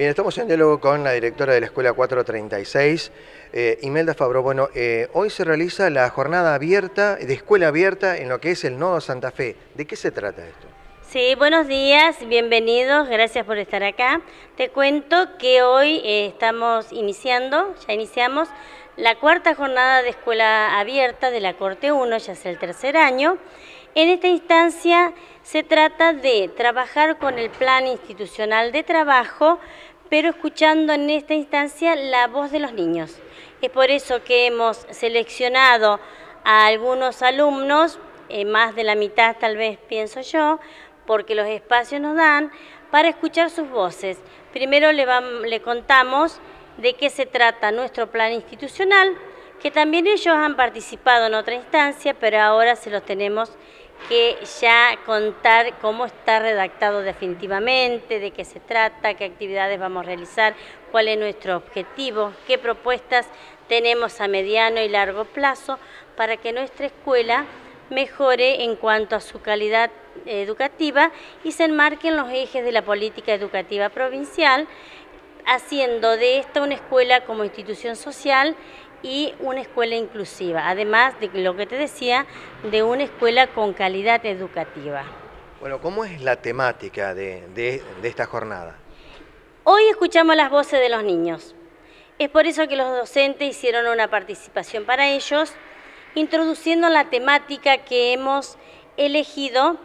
Bien, estamos en diálogo con la directora de la Escuela 436, Imelda Fabró. Bueno, hoy se realiza la jornada abierta, de Escuela Abierta, en lo que es el Nodo Santa Fe. ¿De qué se trata esto? Sí, buenos días, bienvenidos, gracias por estar acá. Te cuento que hoy ya iniciamos la cuarta jornada de Escuela Abierta de la Corte 1, ya es el tercer año. En esta instancia se trata de trabajar con el plan institucional de trabajo, pero escuchando en esta instancia la voz de los niños. Es por eso que hemos seleccionado a algunos alumnos, más de la mitad tal vez pienso yo, porque los espacios nos dan para escuchar sus voces. Primero le contamos de qué se trata nuestro plan institucional, que también ellos han participado en otra instancia, pero ahora se los tenemos que ya contar cómo está redactado definitivamente, de qué se trata, qué actividades vamos a realizar, cuál es nuestro objetivo, qué propuestas tenemos a mediano y largo plazo para que nuestra escuela mejore en cuanto a su calidad educativa y se enmarquen los ejes de la política educativa provincial, haciendo de esta una escuela como institución social y una escuela inclusiva, además de lo que te decía, de una escuela con calidad educativa. Bueno, ¿cómo es la temática de esta jornada? Hoy escuchamos las voces de los niños. Es por eso que los docentes hicieron una participación para ellos, introduciendo la temática que hemos elegido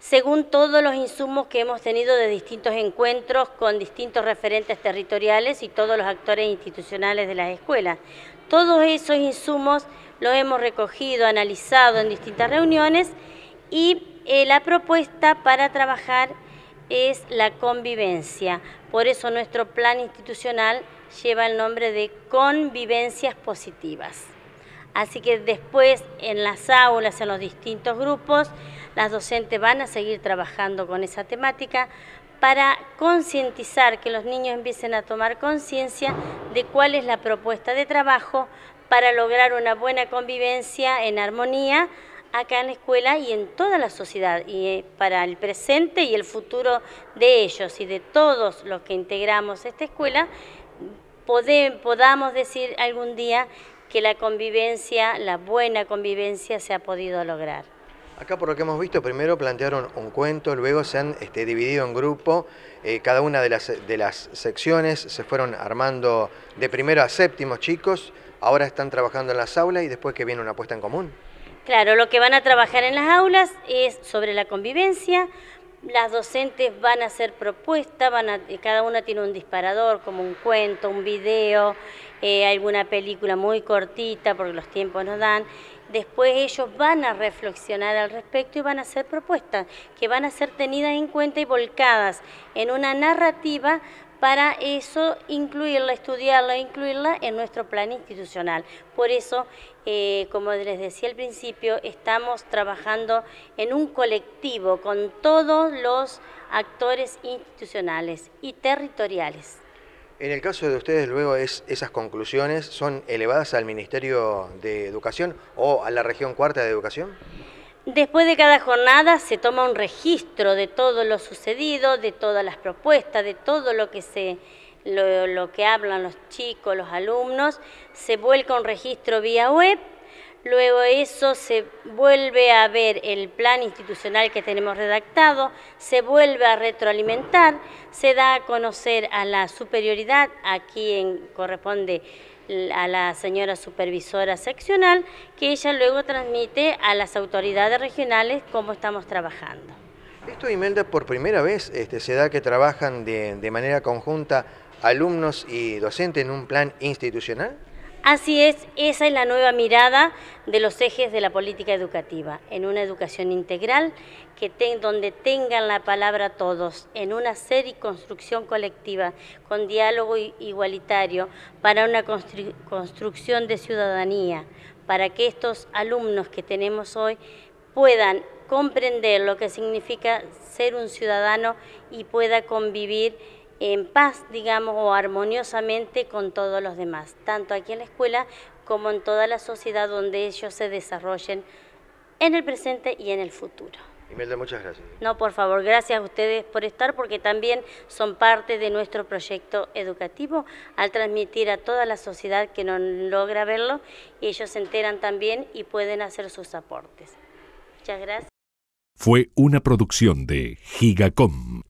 según todos los insumos que hemos tenido de distintos encuentros con distintos referentes territoriales y todos los actores institucionales de las escuelas. Todos esos insumos los hemos recogido, analizado en distintas reuniones y la propuesta para trabajar es la convivencia. Por eso nuestro plan institucional lleva el nombre de Convivencias Positivas. Así que después en las aulas, en los distintos grupos, las docentes van a seguir trabajando con esa temática para concientizar, que los niños empiecen a tomar conciencia de cuál es la propuesta de trabajo para lograr una buena convivencia en armonía acá en la escuela y en toda la sociedad, y para el presente y el futuro de ellos y de todos los que integramos esta escuela, podamos decir algún día que la convivencia, la buena convivencia, se ha podido lograr. Acá, por lo que hemos visto, primero plantearon un cuento, luego se han dividido en grupo, cada una de las secciones se fueron armando de primero a séptimo chicos, ahora están trabajando en las aulas y después que viene una puesta en común. Claro, lo que van a trabajar en las aulas es sobre la convivencia. Las docentes van a hacer propuestas, cada una tiene un disparador, como un cuento, un video, alguna película muy cortita, porque los tiempos nos dan. Después ellos van a reflexionar al respecto y van a hacer propuestas, que van a ser tenidas en cuenta y volcadas en una narrativa para eso incluirla, estudiarla, incluirla en nuestro plan institucional. Por eso, como les decía al principio, estamos trabajando en un colectivo con todos los actores institucionales y territoriales. En el caso de ustedes, luego, esas conclusiones son elevadas al Ministerio de Educación o a la Región Cuarta de Educación. Después de cada jornada se toma un registro de todo lo sucedido, de todas las propuestas, de todo lo que hablan los chicos, los alumnos. Se vuelca un registro vía web, luego eso se vuelve a ver el plan institucional que tenemos redactado, se vuelve a retroalimentar, se da a conocer a la superioridad, a quien corresponde a la señora supervisora seccional, que ella luego transmite a las autoridades regionales cómo estamos trabajando. Esto, Imelda, por primera vez se da que trabajan de manera conjunta alumnos y docentes en un plan institucional. Así es, esa es la nueva mirada de los ejes de la política educativa, en una educación integral donde tengan la palabra todos, en una serie y construcción colectiva, con diálogo igualitario, para una construcción de ciudadanía, para que estos alumnos que tenemos hoy puedan comprender lo que significa ser un ciudadano y pueda convivir en paz, digamos, o armoniosamente con todos los demás, tanto aquí en la escuela como en toda la sociedad donde ellos se desarrollen en el presente y en el futuro. Imelda, muchas gracias. No, por favor, gracias a ustedes por estar, porque también son parte de nuestro proyecto educativo al transmitir a toda la sociedad que no logra verlo, y ellos se enteran también y pueden hacer sus aportes. Muchas gracias. Fue una producción de Gigacom.